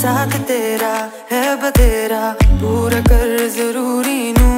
साथ तेरा है बतेरा पूरा कर जरूरी नू।